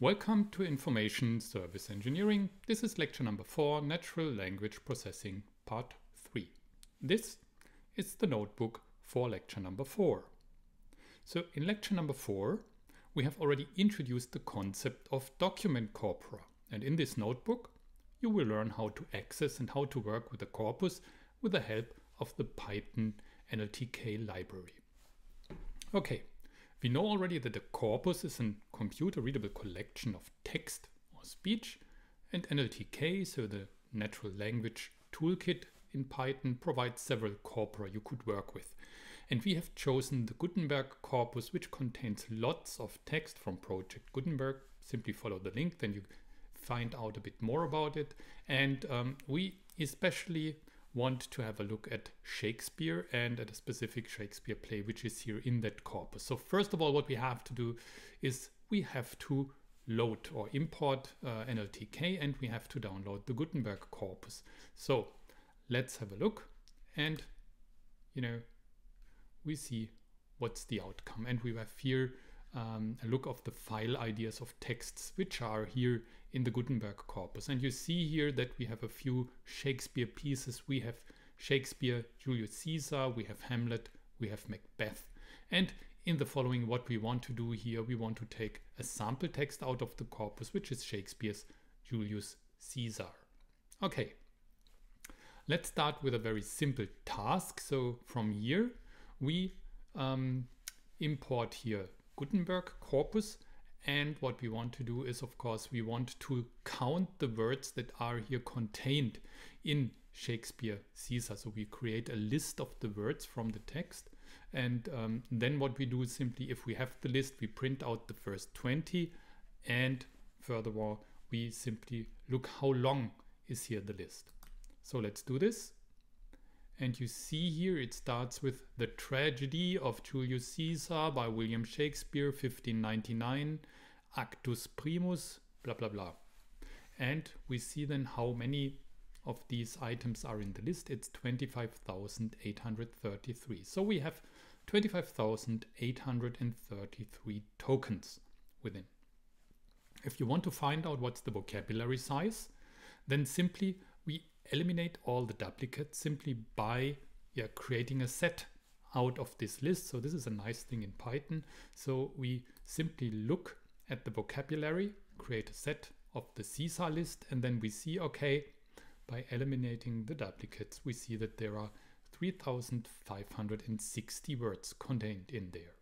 Welcome to Information Service Engineering. This is lecture number 4, Natural Language Processing, part 3. This is the notebook for lecture number 4. So in lecture number 4, we have already introduced the concept of document corpora. And in this notebook, you will learn how to access and how to work with a corpus with the help of the Python NLTK library. Okay. We know already that a corpus is a computer-readable collection of text or speech, and NLTK, so the Natural Language Toolkit in Python, provides several corpora you could work with. And we have chosen the Gutenberg corpus, which contains lots of text from Project Gutenberg. Simply follow the link, then you find out a bit more about it. And we especially want to have a look at Shakespeare and at a specific Shakespeare play which is here in that corpus. So first of all, what we have to do is we have to load or import NLTK, and we have to download the Gutenberg corpus. So let's have a look, and we see what's the outcome. And we have here a look of the file ideas of texts which are here in the Gutenberg corpus. And you see here that we have a few Shakespeare pieces. We have Shakespeare, Julius Caesar, we have Hamlet, we have Macbeth. And in the following, what we want to do here, we want to take a sample text out of the corpus, which is Shakespeare's Julius Caesar. Okay, let's start with a very simple task. So from here, we import here Gutenberg corpus, and what we want to do is, of course, we want to count the words that are here contained in Shakespeare Caesar. So we create a list of the words from the text, and then what we do is simply, if we have the list, we print out the first 20, and furthermore we simply look how long is here the list. So let's do this, and you see here it starts with The Tragedy of Julius Caesar by William Shakespeare, 1599, Actus Primus, blah blah blah. And we see then how many of these items are in the list. It's 25,833. So we have 25,833 tokens within. If you want to find out what's the vocabulary size, then simply we eliminate all the duplicates simply by creating a set out of this list. So this is a nice thing in Python. So we simply look at the vocabulary, create a set of the Caesar list, and then we see, okay, by eliminating the duplicates, we see that there are 3,560 words contained in there.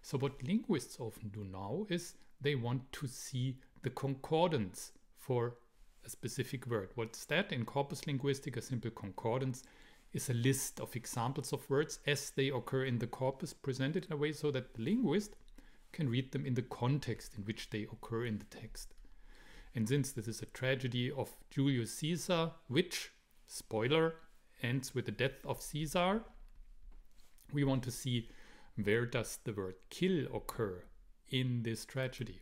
So what linguists often do now is they want to see the concordance for a specific word. What's that? In corpus linguistic, a simple concordance is a list of examples of words as they occur in the corpus, presented in a way so that the linguist can read them in the context in which they occur in the text. And since this is a tragedy of Julius Caesar, which, spoiler, ends with the death of Caesar, we want to see where does the word kill occur in this tragedy.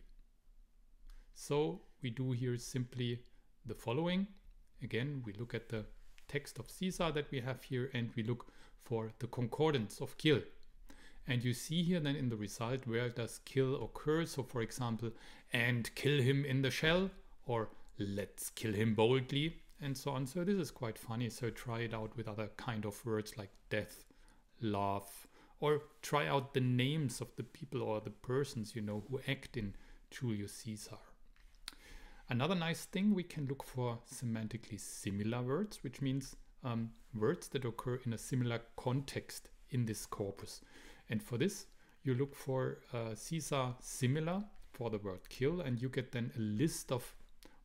So we do here simply the following. Again, we look at the text of Caesar that we have here, and we look for the concordance of kill. And you see here then in the result where does kill occur. So for example, and kill him in the shell, or let's kill him boldly, and so on. So this is quite funny. So try it out with other kind of words like death, love, or try out the names of the people or the persons who act in Julius Caesar. Another nice thing, we can look for semantically similar words, which means words that occur in a similar context in this corpus. And for this, you look for Caesar similar for the word kill, and you get then a list of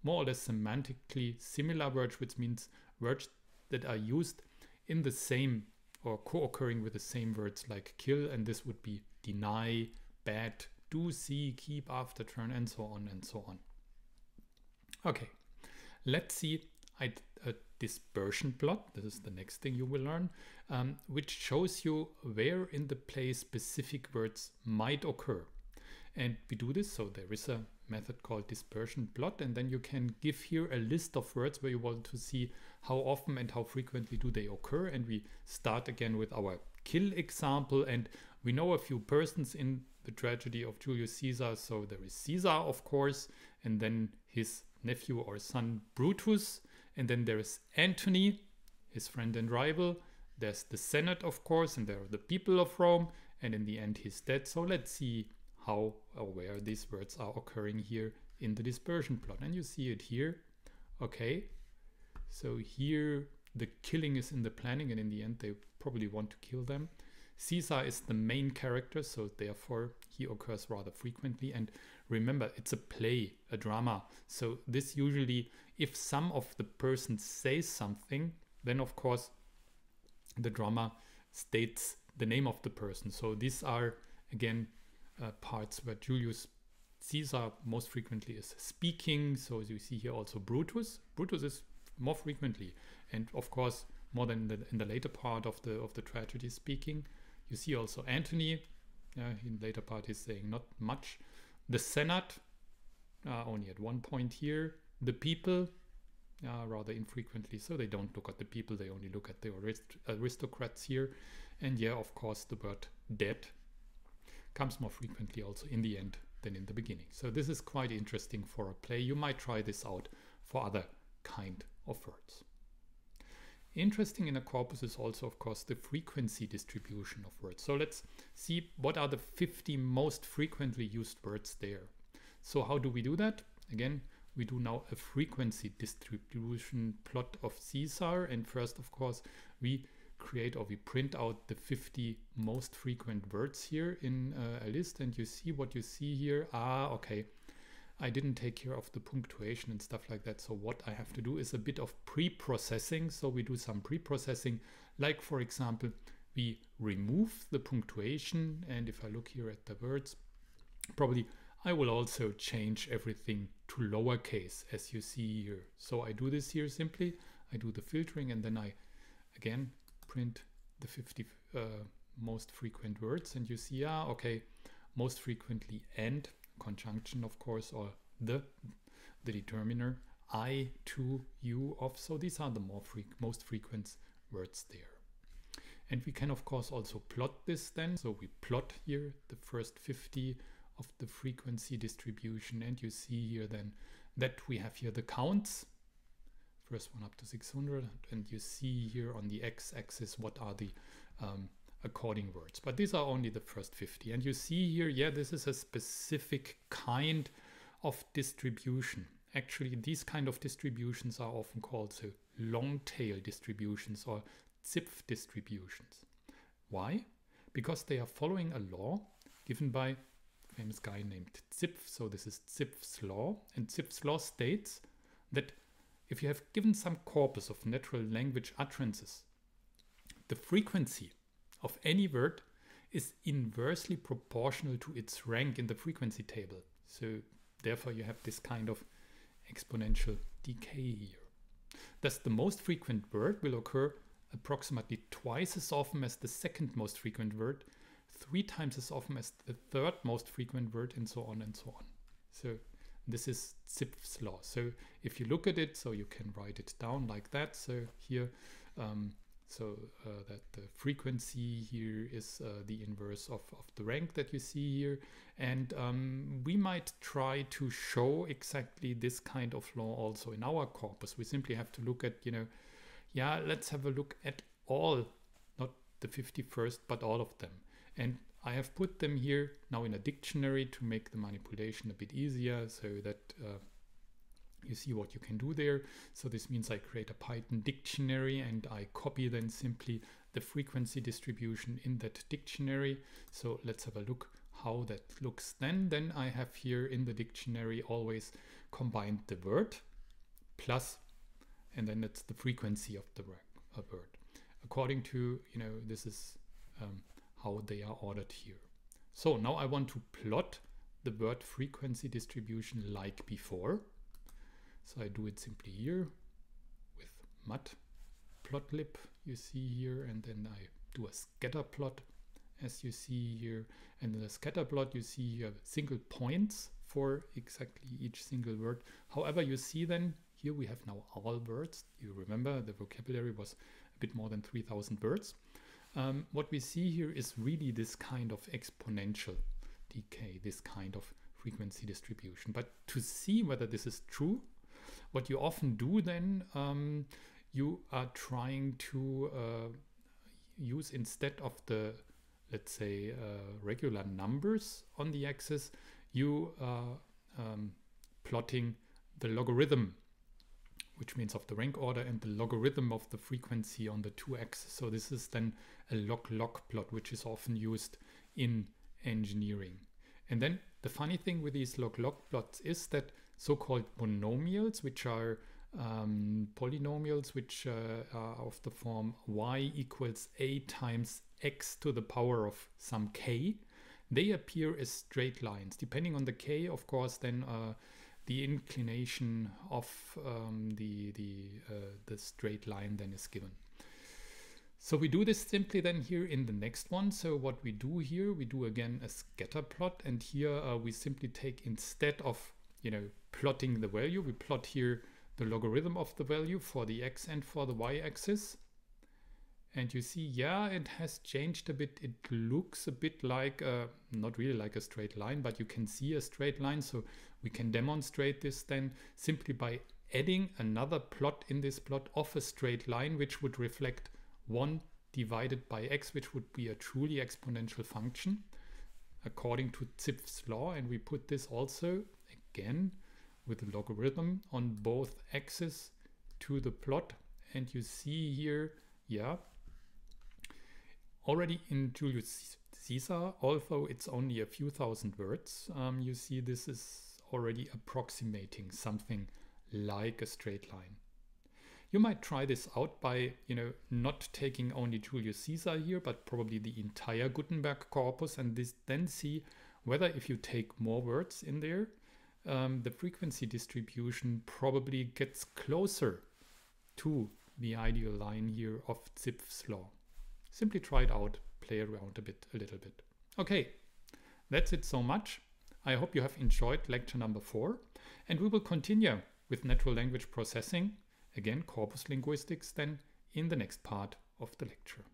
more or less semantically similar words, which means words that are used in the same or co-occurring with the same words like kill, and this would be deny, bad, do, see, keep, after, turn, and so on and so on. Okay, let's see a dispersion plot. This is the next thing you will learn, which shows you where in the play specific words might occur. And we do this, so there is a method called dispersion plot, and then you can give here a list of words where you want to see how often and how frequently do they occur. And we start again with our kill example, and we know a few persons in the tragedy of Julius Caesar. So there is Caesar, of course, and then his nephew or son Brutus, and then there is Antony, his friend and rival. There's the Senate, of course, and there are the people of Rome, and in the end he's dead. So let's see how or where these words are occurring here in the dispersion plot, and you see it here. Okay, so here the killing is in the planning, and in the end they probably want to kill them. Caesar is the main character, so therefore he occurs rather frequently. And remember, it's a play, a drama, so this usually, if some of the persons say something, then of course the drama states the name of the person. So these are again parts where Julius Caesar most frequently is speaking. So as you see here also Brutus. Brutus is more frequently, and of course more than in the later part of the tragedy, speaking. You see also Antony. In the later part he's saying not much. The Senate, only at one point here. The people, rather infrequently, so they don't look at the people, they only look at the aristocrats here. And yeah, of course the word dead comes more frequently also in the end than in the beginning. So this is quite interesting for a play. You might try this out for other kind of words. Interesting in a corpus is also, of course, the frequency distribution of words. So let's see what are the 50 most frequently used words there. So how do we do that? Again, we do now a frequency distribution plot of Caesar, and first, of course, we create or we print out the 50 most frequent words here in a list, and you see what you see here. Okay, I didn't take care of the punctuation and stuff like that, so what I have to do is a bit of pre-processing. So we do some pre-processing, like for example, we remove the punctuation, and if I look here at the words, probably I will also change everything to lowercase, as you see here. So I do this here simply, I do the filtering, and then I again print the 50 most frequent words, and you see, okay, most frequently and, conjunction of course, or the determiner, I, to, you, of. So these are the most frequent words there, and we can of course also plot this then. So we plot here the first 50 of the frequency distribution, and you see here then that we have here the counts, first one up to 600, and you see here on the x-axis what are the according words, but these are only the first 50. And you see here, yeah, this is a specific kind of distribution. Actually, these kind of distributions are often called so long tail distributions or Zipf distributions. Why? Because they are following a law given by a famous guy named Zipf. So this is Zipf's law, and Zipf's law states that if you have given some corpus of natural language utterances, the frequency of any word is inversely proportional to its rank in the frequency table. So therefore you have this kind of exponential decay here. Thus the most frequent word will occur approximately twice as often as the second most frequent word, 3 times as often as the third most frequent word, and so on and so on. So this is Zipf's law. So if you look at it, so you can write it down like that. So here, that the frequency here is the inverse of the rank that you see here. And we might try to show exactly this kind of law also in our corpus. We simply have to look at, let's have a look at all, not the 51st, but all of them. And I have put them here now in a dictionary to make the manipulation a bit easier, so that you see what you can do there. So this means I create a Python dictionary, and I copy then simply the frequency distribution in that dictionary. So let's have a look how that looks then. Then I have here in the dictionary always combined the word plus, and then that's the frequency of the word. According to, this is how they are ordered here. So now I want to plot the word frequency distribution like before. So I do it simply here with matplotlib, you see here, and then I do a scatter plot, as you see here. And in the scatter plot, you see here single points for exactly each single word. However, you see then here we have now all words. You remember the vocabulary was a bit more than 3,000 words. What we see here is really this kind of exponential. NLTK, this kind of frequency distribution. But to see whether this is true, what you often do then, you are trying to use, instead of the, let's say, regular numbers on the axis, you are plotting the logarithm, which means of the rank order, and the logarithm of the frequency on the two axes. So this is then a log-log plot, which is often used in engineering. And then the funny thing with these log-log plots is that so-called monomials, which are polynomials, which are of the form y equals a times x to the power of some k, they appear as straight lines. Depending on the k, of course, then the inclination of the straight line then is given. So we do this simply then here in the next one. So what we do here, we do again a scatter plot, and here we simply take, instead of, you know, plotting the value, we plot here the logarithm of the value for the x and for the y axis. And you see, yeah, it has changed a bit. It looks a bit like, not really like a straight line, but you can see a straight line. So we can demonstrate this then simply by adding another plot in this plot of a straight line, which would reflect 1 divided by x, which would be a truly exponential function according to Zipf's law. And we put this also, again, with the logarithm on both axes to the plot. And you see here, yeah, already in Julius Caesar, although it's only a few thousand words, you see this is already approximating something like a straight line. You might try this out by, you know, not taking only Julius Caesar here, but probably the entire Gutenberg corpus, and this then see whether, if you take more words in there, the frequency distribution probably gets closer to the ideal line here of Zipf's law. Simply try it out, play around a little bit. Okay, that's it so much. I hope you have enjoyed lecture number 4, and we will continue with natural language processing, again corpus linguistics, then in the next part of the lecture.